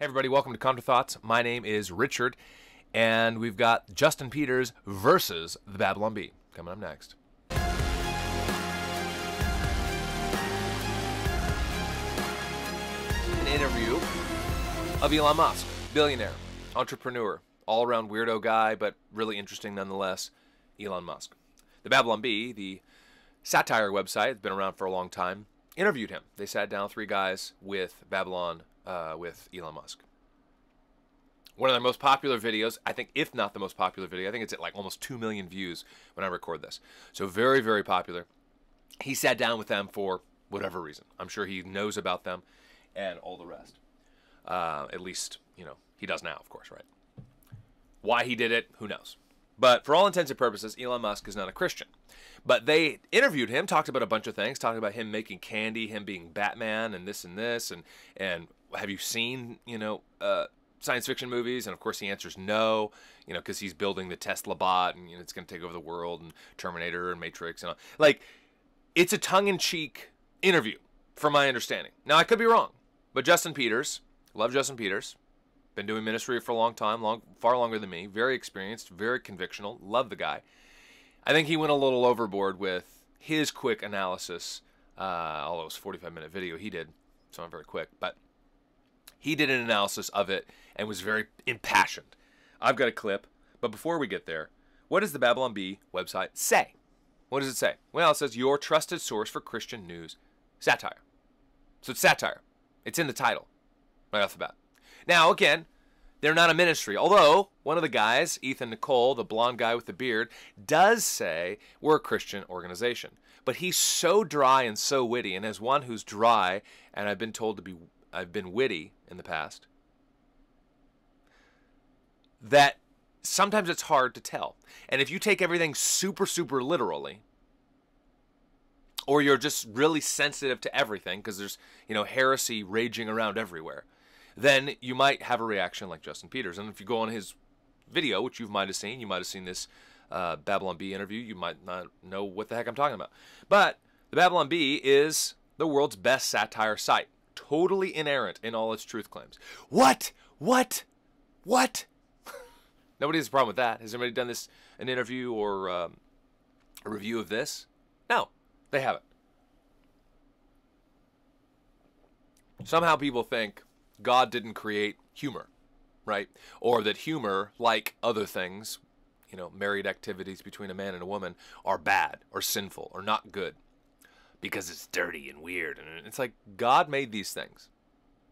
Hey everybody, welcome to Contra Thoughts. My name is Richard, and we've got Justin Peters versus the Babylon Bee coming up next. An interview of Elon Musk, billionaire, entrepreneur, all-around weirdo guy, but really interesting nonetheless, Elon Musk. The Babylon Bee, the satire website, it's been around for a long time, interviewed him. They sat down, three guys, with Babylon with Elon Musk. One of their most popular videos, I think, if not the most popular video. I think it's at like almost 2 million views when I record this. So very, very popular. He sat down with them for whatever reason. I'm sure he knows about them and all the rest. At least, you know, he does now, of course, right? Why he did it, who knows? But for all intents and purposes, Elon Musk is not a Christian. But they interviewed him, talked about a bunch of things, talked about him making candy, him being Batman, and this and this, and have you seen, you know, science fiction movies? And of course he answers no, you know, because he's building the Tesla bot and, you know, it's going to take over the world, and Terminator and Matrix and all. Like, it's a tongue-in-cheek interview, from my understanding. Now, I could be wrong, but Justin Peters, love Justin Peters, been doing ministry for a long time, far longer than me, very experienced, very convictional, love the guy. I think he went a little overboard with his quick analysis, although it was a 45-minute video he did, so I'm very quick, but he did an analysis of it and was very impassioned. I've got a clip, but before we get there, what does the Babylon Bee website say? What does it say? Well, it says, your trusted source for Christian news, satire. So it's satire. It's in the title, right off the bat. Now, again, they're not a ministry, although one of the guys, Ethan Nicolle, the blonde guy with the beard, does say we're a Christian organization. But he's so dry and so witty, and as one who's dry, and I've been witty in the past, that sometimes it's hard to tell. And if you take everything super, super literally, or you're just really sensitive to everything because there's, you know, heresy raging around everywhere, then you might have a reaction like Justin Peters. And if you go on his video, which you might have seen this Babylon Bee interview, you might not know what the heck I'm talking about. But the Babylon Bee is the world's best satire site. Totally inerrant in all its truth claims. What? Nobody has a problem with that. Has anybody done this, an interview or a review of this? No, they haven't. Somehow people think God didn't create humor, right? Or that humor, like other things, you know, married activities between a man and a woman, are bad or sinful or not good, because it's dirty and weird. And it's like, God made these things.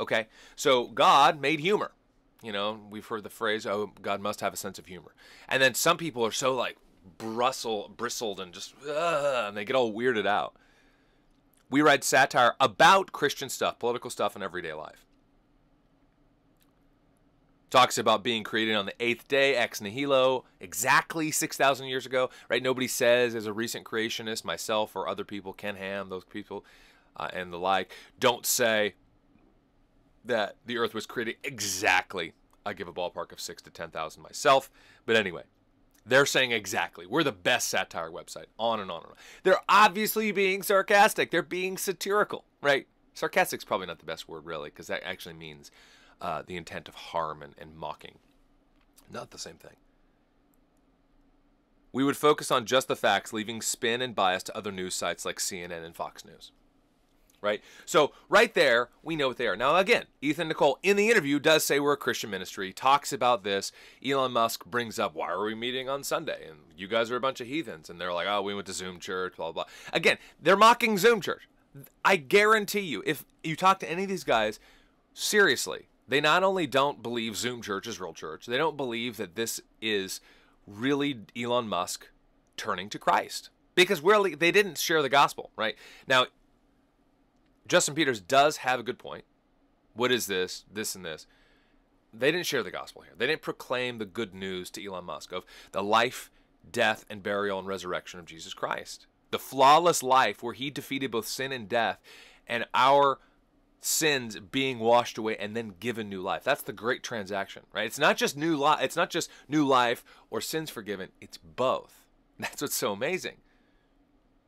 Okay? So God made humor. You know, we've heard the phrase, oh, God must have a sense of humor. And then some people are so, like, bristled and just, and they get all weirded out. We write satire about Christian stuff, political stuff, and everyday life. Talks about being created on the 8th day, ex nihilo, exactly 6,000 years ago, right? Nobody says, as a recent creationist, myself or other people, Ken Ham, those people, and the like, don't say that the earth was created exactly. I give a ballpark of 6,000 to 10,000 myself. But anyway, they're saying exactly. We're the best satire website, on and on and on. They're obviously being sarcastic. They're being satirical, right? Sarcastic's probably not the best word, really, because that actually means the intent of harm and mocking. Not the same thing. We would focus on just the facts, leaving spin and bias to other news sites like CNN and Fox News. Right? So right there, we know what they are. Now again, Ethan Nicolle in the interview does say we're a Christian ministry, talks about this. Elon Musk brings up, why are we meeting on Sunday? And you guys are a bunch of heathens. And they're like, oh, we went to Zoom church, blah, blah, blah. Again, they're mocking Zoom church. I guarantee you, if you talk to any of these guys, seriously, they not only don't believe Zoom church is real church, they don't believe that this is really Elon Musk turning to Christ. Because really, they didn't share the gospel, right? Now, Justin Peters does have a good point. What is this, this, and this? They didn't share the gospel here. They didn't proclaim the good news to Elon Musk of the life, death, and burial and resurrection of Jesus Christ. The flawless life where he defeated both sin and death, and our sins being washed away and then given new life. That's the great transaction, right? It's not just new life. It's not just new life or sins forgiven. It's both. That's what's so amazing.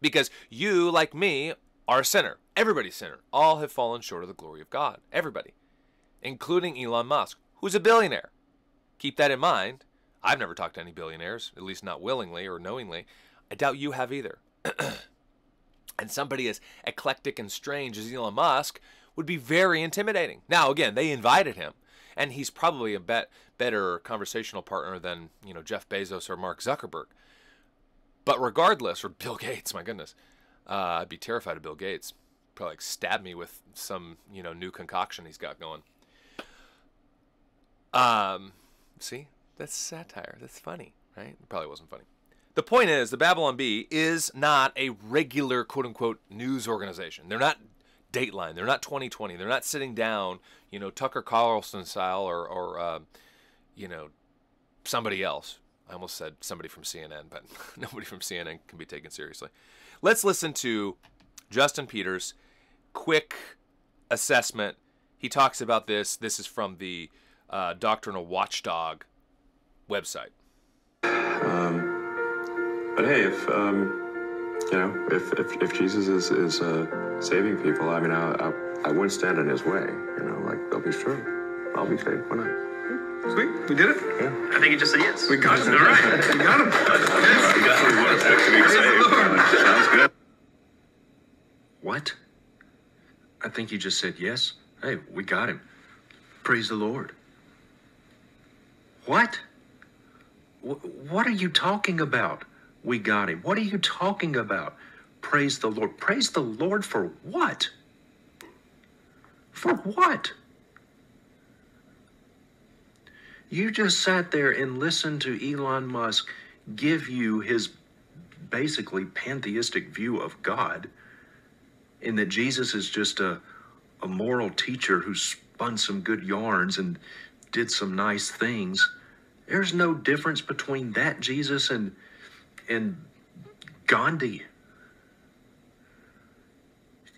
Because you, like me, are a sinner. Everybody's a sinner. All have fallen short of the glory of God. Everybody. including Elon Musk, who's a billionaire. Keep that in mind. I've never talked to any billionaires, at least not willingly or knowingly. I doubt you have either. And somebody as eclectic and strange as Elon Musk would be very intimidating. Now, again, they invited him, and he's probably a better conversational partner than, you know, Jeff Bezos or Mark Zuckerberg. But regardless, or Bill Gates, my goodness, I'd be terrified of Bill Gates. Probably like stab me with some, you know, new concoction he's got going. See, that's satire. That's funny, right? It probably wasn't funny. The point is, the Babylon Bee is not a regular, quote-unquote, news organization. They're not Dateline. They're not 2020. They're not sitting down, you know, Tucker Carlson style or you know, somebody else. I almost said somebody from CNN, but nobody from CNN can be taken seriously. Let's listen to Justin Peters' quick assessment. He talks about this. This is from the Doctrinal Watchdog website. But hey, if Jesus is saving people, I mean, I wouldn't stand in his way. You know, like, they'll be sure. I'll be saved. Why not? Sweet. We did it? Yeah. I think he just said yes. We got him. All right. We got him. We got him. What it took to be saved. Sounds good. What? I think you just said yes. Hey, we got him. Praise the Lord. What? What are you talking about? We got him. What are you talking about? Praise the Lord. Praise the Lord for what? For what? You just sat there and listened to Elon Musk give you his basically pantheistic view of God, and that Jesus is just a moral teacher who spun some good yarns and did some nice things. There's no difference between that Jesus and Gandhi.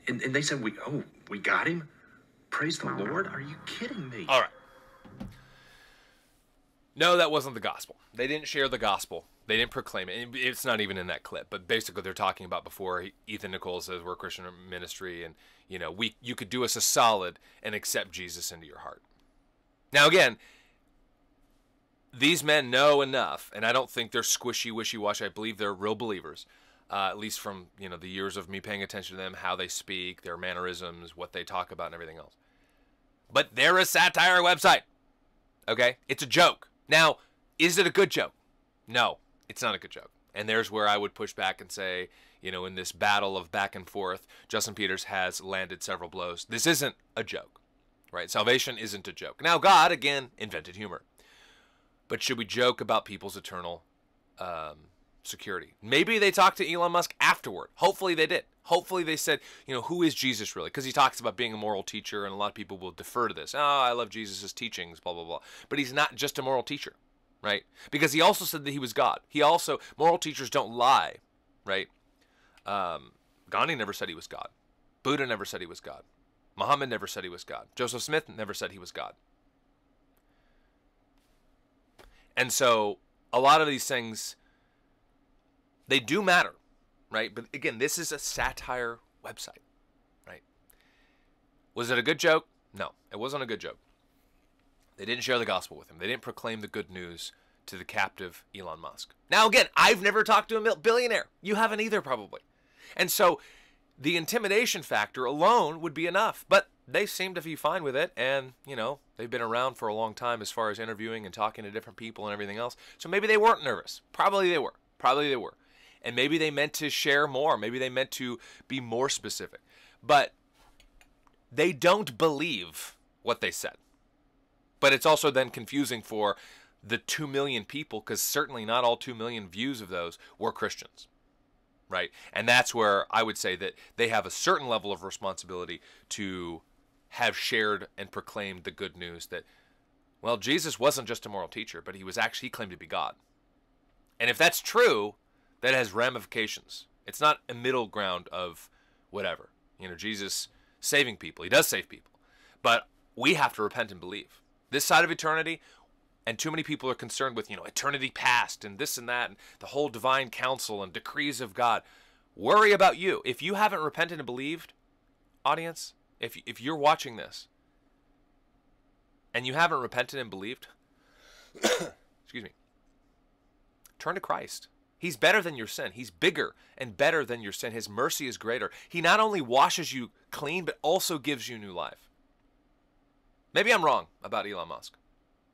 And they said, we got him? Praise the Lord? Are you kidding me? All right. No, that wasn't the gospel. They didn't share the gospel. They didn't proclaim it. It's not even in that clip. But basically, they're talking about before Ethan Nicolle says we're a Christian ministry, and, you know, you could do us a solid and accept Jesus into your heart. Now, again, these men know enough, and I don't think they're squishy, wishy-washy. I believe they're real believers, at least from, you know, the years of me paying attention to them, how they speak, their mannerisms, what they talk about, and everything else. But they're a satire website, okay? It's a joke. Now, is it a good joke? No, it's not a good joke. And there's where I would push back and say, you know, in this battle of back and forth, Justin Peters has landed several blows. This isn't a joke, right? Salvation isn't a joke. Now, God, again, invented humor. But should we joke about people's eternal security? Maybe they talked to Elon Musk afterward. Hopefully they did. Hopefully they said, you know, who is Jesus really? Because he talks about being a moral teacher, and a lot of people will defer to this. Oh, I love Jesus' teachings, blah, blah, blah. But he's not just a moral teacher, right? Because he also said that he was God. He also, moral teachers don't lie, right? Gandhi never said he was God. Buddha never said he was God. Muhammad never said he was God. Joseph Smith never said he was God. And so a lot of these things, they do matter, right? But again, this is a satire website, right? Was it a good joke? No, it wasn't a good joke. They didn't share the gospel with him. They didn't proclaim the good news to the captive Elon Musk. Now, again, I've never talked to a billionaire. You haven't either, probably. And so the intimidation factor alone would be enough, but they seem to be fine with it, and, you know, they've been around for a long time as far as interviewing and talking to different people and everything else, so maybe they weren't nervous. Probably they were. Probably they were. And maybe they meant to share more. Maybe they meant to be more specific. But they don't believe what they said. But it's also then confusing for the 2 million people, because certainly not all 2 million views of those were Christians. Right? And that's where I would say that they have a certain level of responsibility to have shared and proclaimed the good news that, well, Jesus wasn't just a moral teacher, but he claimed to be God. And if that's true, that has ramifications. It's not a middle ground of whatever. You know, Jesus saving people. He does save people. But we have to repent and believe. This side of eternity, and too many people are concerned with, you know, eternity past and this and that and the whole divine counsel and decrees of God. Worry about you. If you haven't repented and believed, audience, if you're watching this, and you haven't repented and believed, excuse me, turn to Christ. He's better than your sin. He's bigger and better than your sin. His mercy is greater. He not only washes you clean, but also gives you new life. Maybe I'm wrong about Elon Musk.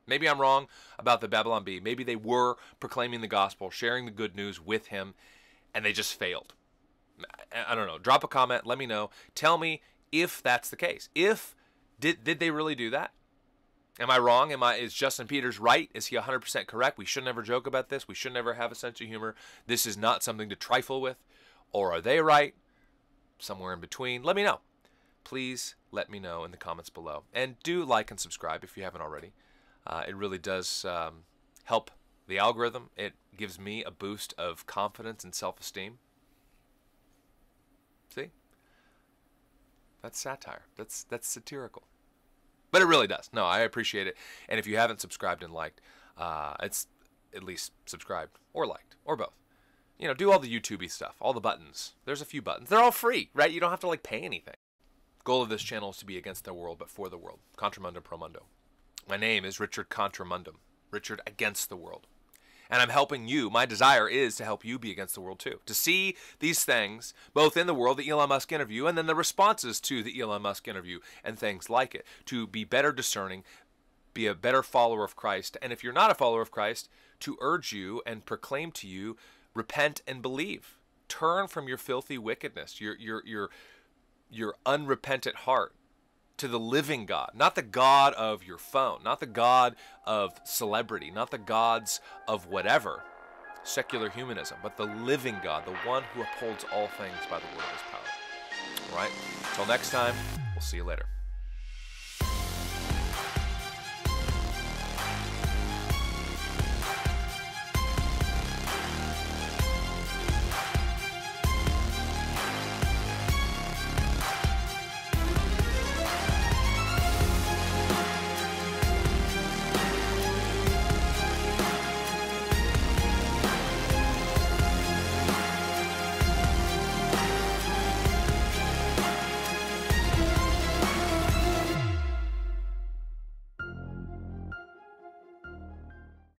Maybe I'm wrong about the Babylon Bee. Maybe they were proclaiming the gospel, sharing the good news with him, and they just failed. I don't know. Drop a comment. Let me know. Tell me if that's the case. If did they really do that? Am I wrong? Is Justin Peters right? Is he 100% correct? We should never joke about this. We should never have a sense of humor. This is not something to trifle with. Or are they right? Somewhere in between. Let me know. Please let me know in the comments below. And do like and subscribe if you haven't already. It really does help the algorithm. It gives me a boost of confidence and self-esteem. See? That's satire. That's satirical. But it really does. No, I appreciate it. And if you haven't subscribed and liked, it's at least subscribed or liked or both. You know, do all the YouTube-y stuff, all the buttons. There's a few buttons. They're all free, right? You don't have to, like, pay anything. Goal of this channel is to be against the world, but for the world. Contramundo pro mundo. My name is Richard Contramundum, Richard Against the World. And I'm helping you. My desire is to help you be against the world too. To see these things, both in the world, the Elon Musk interview, and then the responses to the Elon Musk interview and things like it. To be better discerning, be a better follower of Christ. And if you're not a follower of Christ, to urge you and proclaim to you, repent and believe. Turn from your filthy wickedness, your unrepentant heart, to the living God, not the God of your phone, not the God of celebrity, not the gods of whatever, secular humanism, but the living God, the one who upholds all things by the word of his power. All right, until next time, we'll see you later.